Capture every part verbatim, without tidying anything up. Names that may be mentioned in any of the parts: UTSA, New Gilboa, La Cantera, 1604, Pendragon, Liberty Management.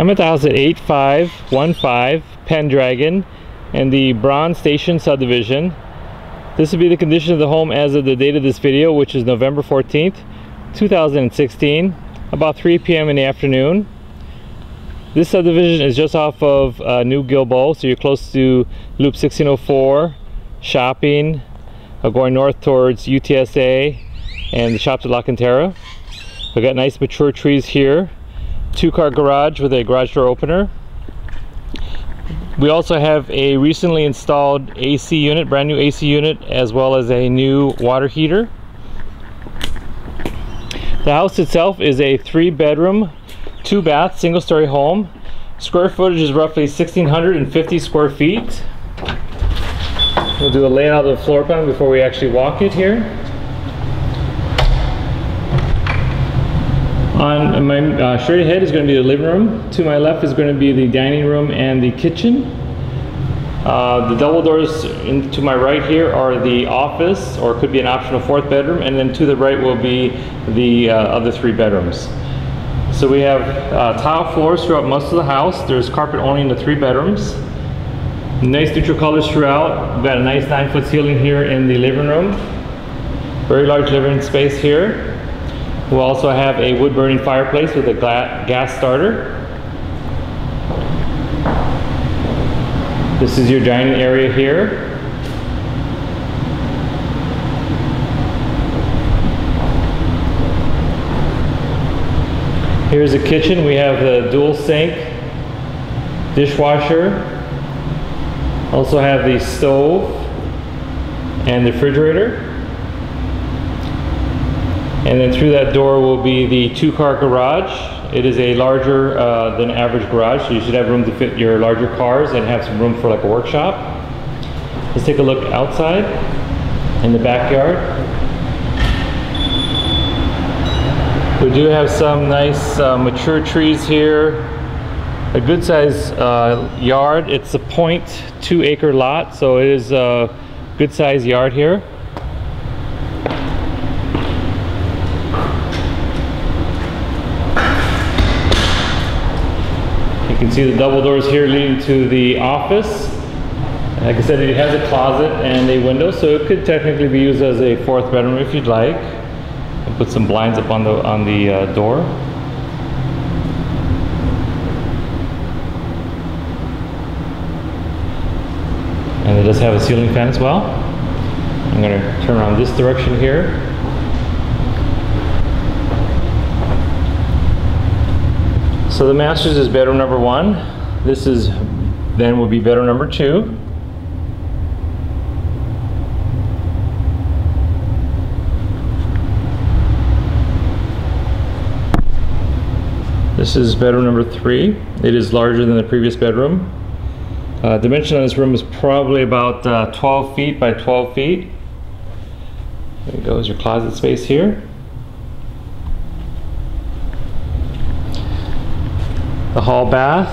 I'm at the house at eight five one five Pendragon and the Bronze Station subdivision. This would be the condition of the home as of the date of this video, which is November fourteenth two thousand sixteen, about three p m in the afternoon. This subdivision is just off of uh, New Gilboa, so you're close to Loop sixteen oh four, shopping, uh, going north towards U T S A and the shops at La Cantera. We've got nice mature trees here. Two-car garage with a garage door opener. We also have a recently installed A C unit, brand new A C unit, as well as a new water heater. The house itself is a three-bedroom, two-bath, single-story home. Square footage is roughly one thousand six hundred fifty square feet. We'll do a layout of the floor plan before we actually walk it here. On my uh, straight ahead is going to be the living room. To my left is going to be the dining room and the kitchen. Uh, the double doors in, to my right here are the office, or could be an optional fourth bedroom, and then to the right will be the uh, other three bedrooms. So we have uh, tile floors throughout most of the house. There's carpet only in the three bedrooms. Nice neutral colors throughout. We've got a nice nine foot ceiling here in the living room. Very large living room space here. We also have a wood-burning fireplace with a gas starter. This is your dining area here. Here's the kitchen. We have the dual sink, dishwasher. Also have the stove and the refrigerator. And then through that door will be the two-car garage. It is a larger uh, than average garage, so you should have room to fit your larger cars and have some room for like a workshop. Let's take a look outside in the backyard. We do have some nice uh, mature trees here. A good size uh, yard. It's a zero point two acre lot, so it is a good size yard here. You can see the double doors here leading to the office. Like I said, it has a closet and a window, so it could technically be used as a fourth bedroom if you'd like. I'll put some blinds up on the on the uh, door. And it does have a ceiling fan as well. I'm going to turn around this direction here. So the master's is bedroom number one. This is then will be bedroom number two. This is bedroom number three. It is larger than the previous bedroom. Uh, dimension on this room is probably about uh, twelve feet by twelve feet. There goes your closet space here. The hall bath.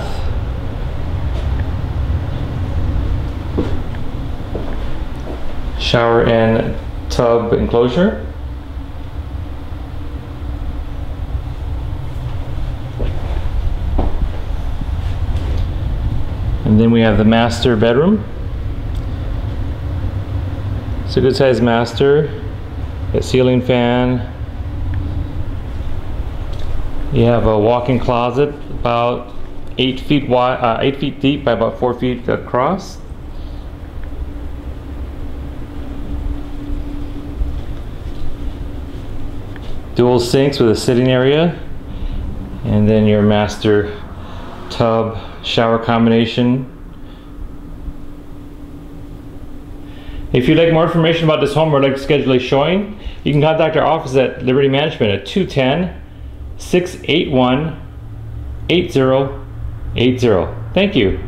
Shower and tub enclosure. And then we have the master bedroom. It's a good size master. A ceiling fan. You have a walk-in closet about eight feet wide, uh, eight feet deep by about four feet across. Dual sinks with a sitting area, and then your master tub shower combination. If you'd like more information about this home or like to schedule a showing, you can contact our office at Liberty Management at two one zero, six eight one, eight zero eight zero. Thank you.